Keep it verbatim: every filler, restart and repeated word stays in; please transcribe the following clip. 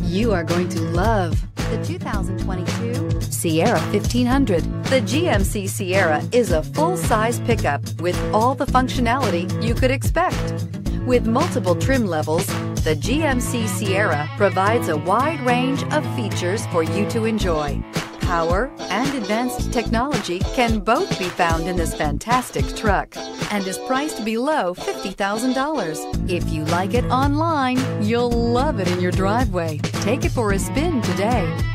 You are going to love the two thousand twenty-two Sierra fifteen hundred. The G M C Sierra is a full-size pickup with all the functionality you could expect. With multiple trim levels, the G M C Sierra provides a wide range of features for you to enjoy. Power and advanced technology can both be found in this fantastic truck and is priced below fifty thousand dollars. If you like it online, you'll love it in your driveway. Take it for a spin today.